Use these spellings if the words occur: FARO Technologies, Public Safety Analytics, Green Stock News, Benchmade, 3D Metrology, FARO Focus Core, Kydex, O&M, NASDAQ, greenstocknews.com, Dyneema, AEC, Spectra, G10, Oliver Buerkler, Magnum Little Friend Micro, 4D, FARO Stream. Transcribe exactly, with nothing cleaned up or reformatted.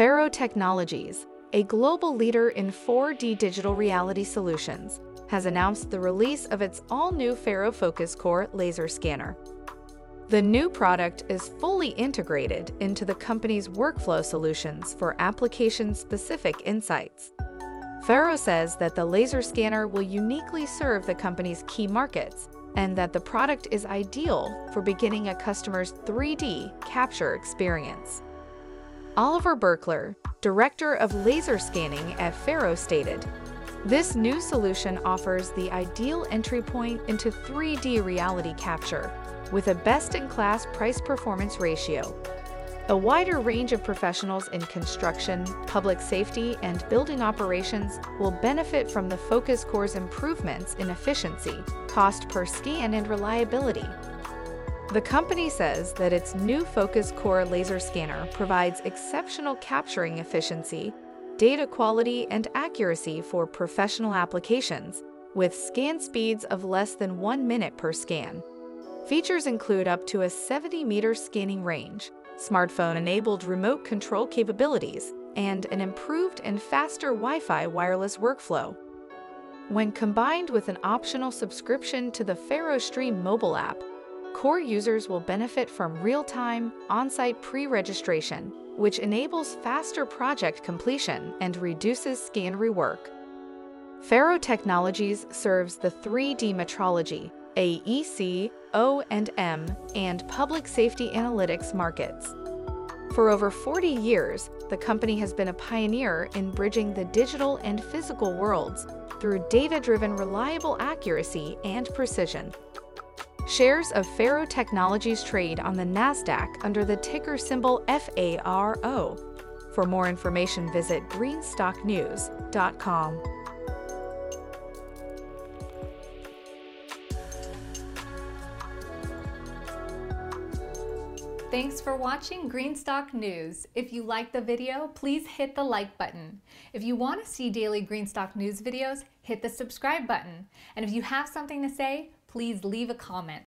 FARO Technologies, a global leader in four D digital reality solutions, has announced the release of its all-new FARO Focus Core laser scanner. The new product is fully integrated into the company's workflow solutions for application-specific insights. FARO says that the laser scanner will uniquely serve the company's key markets and that the product is ideal for beginning a customer's three D capture experience. Oliver Buerkler, director of laser scanning at FARO, stated, "This new solution offers the ideal entry point into three D reality capture with a best-in-class price-performance ratio. A wider range of professionals in construction, public safety, and building operations will benefit from the Focus Core's improvements in efficiency, cost per scan, and reliability." The company says that its new Focus Core laser scanner provides exceptional capturing efficiency, data quality, and accuracy for professional applications, with scan speeds of less than one minute per scan. Features include up to a seventy meter scanning range, smartphone-enabled remote control capabilities, and an improved and faster Wi-Fi wireless workflow. When combined with an optional subscription to the FARO Stream mobile app, Core users will benefit from real-time, on-site pre-registration, which enables faster project completion and reduces scan rework. FARO Technologies serves the three D metrology, A E C, O and M, and public safety analytics markets. For over forty years, the company has been a pioneer in bridging the digital and physical worlds through data-driven reliable accuracy and precision. Shares of FARO Technologies trade on the NASDAQ under the ticker symbol FARO. For more information, visit green stock news dot com. Thanks for watching Green Stock News. If you like the video, please hit the like button. If you want to see daily Green Stock News videos, hit the subscribe button. And if you have something to say, please leave a comment.